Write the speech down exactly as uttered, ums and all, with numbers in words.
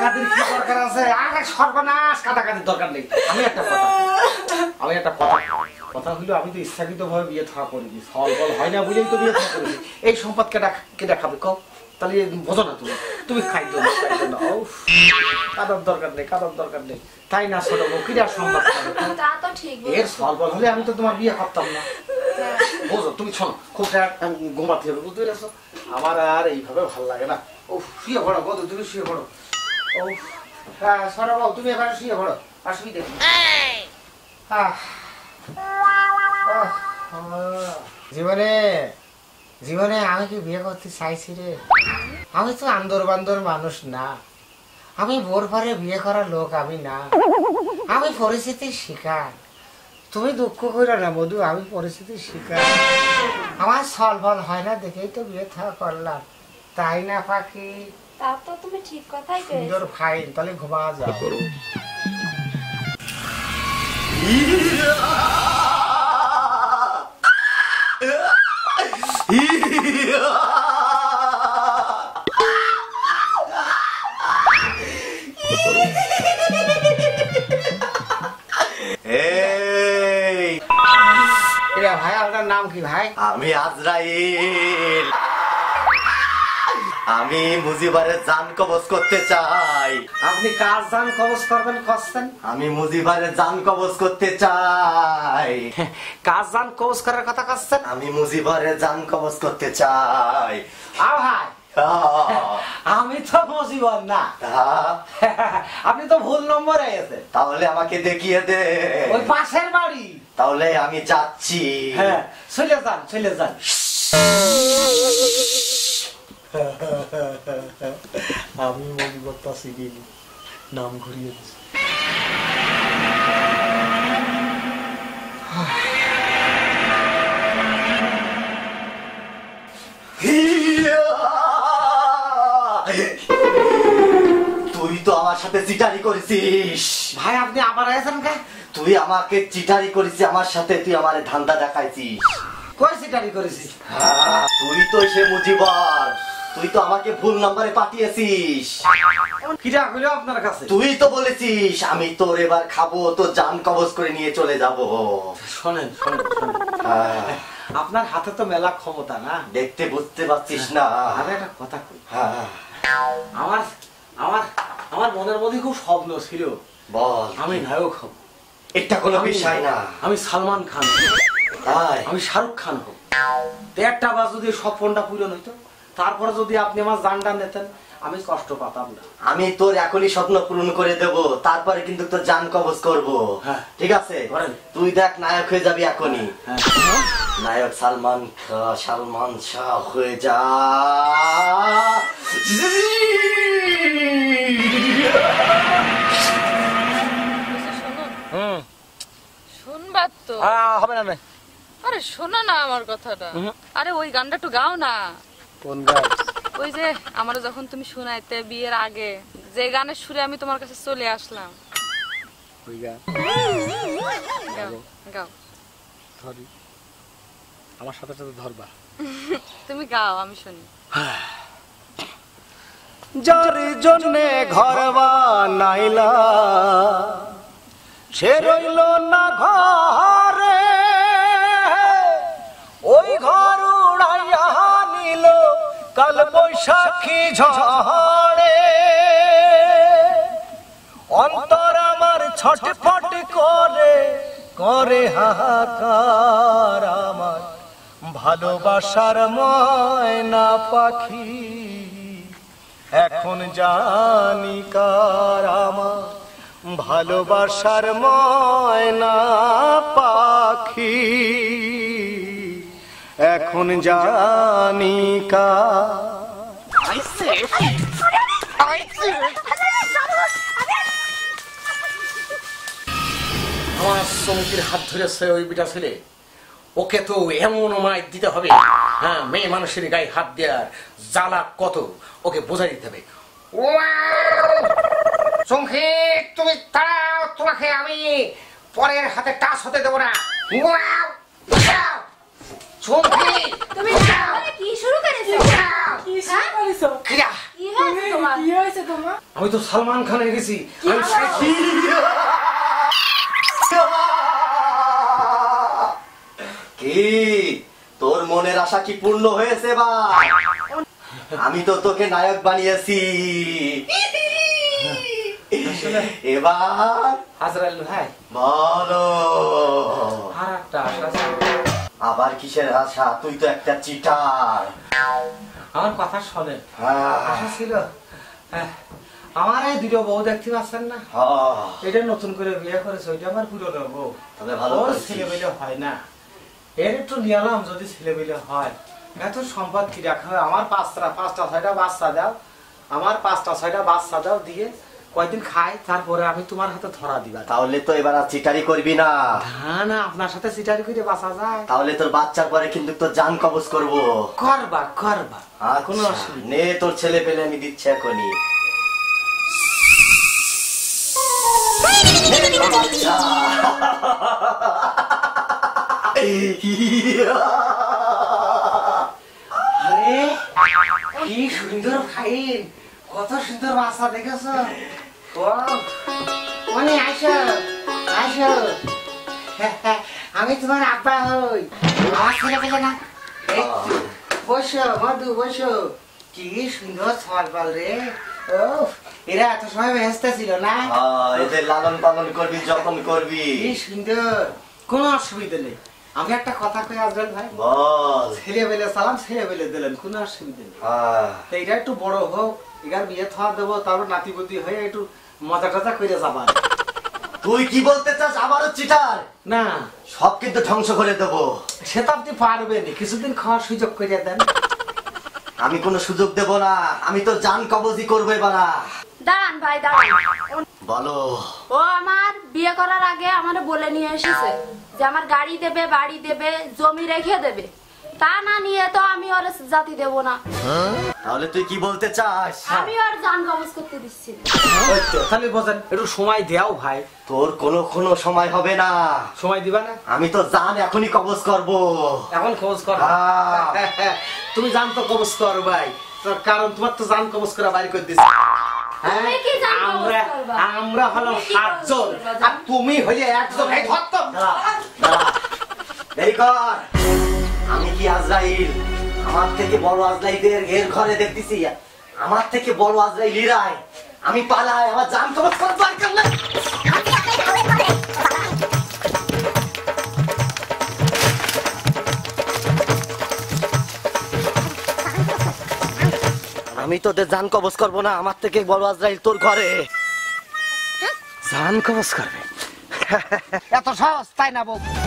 কাটাকাটির কি দরকার আছে? আরে সর্বনাশ, কাটাকাটির দরকার নেই। আমি একটা কথা আমি একটা কথা কথা হলো আমি তো ইচ্ছাকৃতভাবে বিয়ে থা করিনি, সলবল হয় না বুঝেই তো বিয়ে থা করিনি। এই সম্পদ কেটা কেটা খাবে কও? তাহলে বোঝো না তুমি, তুমি খাই দাও খাই দাও। কাটার দরকার নেই, কাটার দরকার নেই, তাই না? ছোট বউ কিরা সম্পদ খাবে? তা তো ঠিক, এর সলবল হলে আমি তো তোমার বিয়ে করতাম না। বুঝো তুমি শোনো, খুব ঘুমাতে হবে, বুঝতে পেরেছো? আমার আর এইভাবে ভালো লাগে না। ও শুয়ে পড়ো বন্ধু, তুমি শুয়ে পড়ো। ও হ্যাঁ সরা বাবু, তুমি এবার শুয়ে পড়ো। আর শুই দেখি জীবনে জীবনে আমি কি বিয়ে করতে চাইছি রে? আমি তো আন্দর বান্দর মানুষ না, আমি ভোর ভরে বিয়ে করার লোক আমি না, আমি পরিস্থিতির শিকার। তুমি দুঃখ করো না মধু, আমি পরিস্থিতির শিকার। আমার সলভল হয় না দেখেই তো বিয়ে থা করলাম, তাই না পাখি? তা তো তুমি ঠিক কথাই কইছো। সুন্দর ফাইন, তাহলে ঘুমা যাও। এরা ভাই, আপনার নাম কি ভাই? আমি আজরাইল। আমি মুজিবারে জান কবজ করতে চাই। আপনি কার জান কবজ করবেন? করছেন? আমি মুজিবারে জান কবজ করতে চাই। কার জান কবজ করার কথা করছেন? আমি মুজিবারে জান কবজ করতে চাই। আ ভাই, আমি তো মুজিবর না। আপনি তো ভুল নম্বরে আছেন। তাহলে আমাকে দেখিয়ে দে ওই পাশের বাড়ি। তাহলে আমি যাচ্ছি। হ্যাঁ চলে যান, চলে যান। আমি মনিবতা সিগিনি নাম ঘুরিয়ে দিছি। তুই তো আমার সাথে চিটারি করেছিস। ভাই আপনি আবার আছেন কে? তুই আমাকে চিটারি করেছিস, আমার সাথে তুই আমার ধান্দা দেখাইছিস। কই চিটারি করেছিস? তুই তো সে মুজিবর, তুই তো আমাকে ভুল নম্বরে পাঠিয়েছিস। কিরা হলো আপনার কাছে? তুই তো বলেছিস আমি তোর এবার খাবো, তো জান কবজ করে নিয়ে চলে যাব। শুনেন শুনেন, আপনার হাতে তো মেলা ক্ষমতা না, দেখতে বুঝতে পারছিস না। আরে একটা কথা কই, আমার আমার আমার মনের মধ্যে খুব স্বপ্ন ছিল, বল আমি নায়ক হব। এটা কোনো বিষয় না। আমি সালমান খান হব, আমি শাহরুখ খান হব। একটা বার যদি স্বপ্নটা পূরণ হইতো, তারপরে যদি আপনি আমার জানটা নিতেন, আমি কষ্ট পাতাম না। আমি তোর এখনই স্বপ্ন পূরণ করে দেব, তারপরে কিন্তু তোর জান কবজ করব। ঠিক আছে? তুই দেখ নায়ক হয়ে যাবি এখনই। নায়ক সালমান খান, সালমান শাহ হয়ে যা। শুনবা তো? হবে না। আরে শোনা না আমার কথাটা। আরে ওই গানটা একটু গাও না। কোন গান? ওই যে আমার যখন তুমি শোনাইতে বিয়ের আগে, যে গানের সুরে আমি তোমার কাছে চলে আসলাম, ওই গান গাও। সরি, আমার সাথে সাথে ধরবা তুমি, গাও আমি শুনি। যার জন্য ঘর বানাইলা সে রইল না ঘরে, ওই ঘর উড়াইয়া নিল কাল বৈশাখী ঝড়ে। অন্তর আমার ছটফট করে করে হাহাকার, আমার ভালোবাসার ময়না পাখি এখন জানি কার। আমার ভালোবাসার ময়না পাখি এখন জানি কা। আমার সঙ্গীর হাত ধরেছে ওই বিটা ছেলে, ওকে তো এমন মায়ের দিতে হবে। হ্যাঁ, মেয়ে মানুষের গায়ে হাত দেওয়ার জ্বালা কত, ওকে বোঝা দিতে হবে। সঙ্গী তুমি তাড়াও, তোমাকে আমি পরের হাতে টাচ হতে দেবো না। তুমি কি শুরু করেছো? কি শুরু করেছো? सलमान खान मन आशा की पूर्ण तो नायक बनिए सम्पद की दाओ दिए कयदिन खाई तारপরে আমি তোমার হাতে ধরা দিবা। তাহলে তো এবার আর চিটারি করবি না। না না আপনার সাথে চিটারি করে বাঁচা যায়। তাহলে তোর বাচ্চার পরে কিন্তু তোর জান কবজ করব। করবা করবা আর কোনো অসুবিধা নেই। নে তোর ছেলে পেলে আমি দিচ্ছি এখনি। আরে কি সুন্দর ফাইল। কত সুন্দর বাসা দেখেছো। মানে আসো আসো আমি তোমার আব্বা হই। আমার ছেলে পেলে না বসো মধু বসো। কি সুন্দর সরপাল রে। ও এরা এত সময় ব্যস্ত ছিল না। এদের লালন পালন করবি যখন করবি। কি সুন্দর কোনো অসুবিধা নেই। আমি একটা কথা কই আজল ভাই বল। ছেলে পেলে সালাম ছেলে পেলে দিলেন কোনো অসুবিধা নেই। তো এটা একটু বড় হোক এগার বিয়ে থা দেব তারপর নাতিপতি হয়ে একটু মজা টজা কইরা যাবা। তুই কি বলতে চাস আবারো চিটার না সব কিন্তু ধ্বংস করে দেব। সেটা আপনি পারবেন কিছুদিন খাওয়ার সুযোগ করে দেন। আমি কোনো সুযোগ দেব না। আমি তো জান কবজি করব এবারা। দাঁড়ান ভাই দাঁড়ান। বলো ও আমার বিয়ে করার আগে আমারে বলে নিয়ে এসেছে যে আমার গাড়ি দেবে বাড়ি দেবে জমি রেখে দেবে। তা না নিয়ে তো আমি ওর জাতি দেব না। তাহলে তুই কি বলতে চাস? আমি আর জান কবজ করতে দিচ্ছি না। ওই তো তাহলে বলেন একটু সময় দাও ভাই। তোর কোনো কোনো সময় হবে না। সময় দিবা না? আমি তো জান এখনি কবজ করব। এখন কবজ কর। তুমি জান তো কবজ কর ভাই। কারণ তোমার তো জান কবজ করা বাড়ি করে দিছি। তুমি কি জান কবজ করবা? আমরা হলো সাতজন আর তুমি হইলে একজন। এই ধর তো দেরি কর। আমি কি আজরাইল? আমার থেকে বড় আজরাইলের ঘের ঘরে দেখতেছি। আমার থেকে বড় আজরাইল ইরাই। আমি পালাই। আমার জান কবজ করার দরকার নাই। আমি তোদের জান কবজ করব না। আমার থেকে বড় আজরাইল তোর ঘরে জান কবজ করবে। এত সহজ তাই না বউ?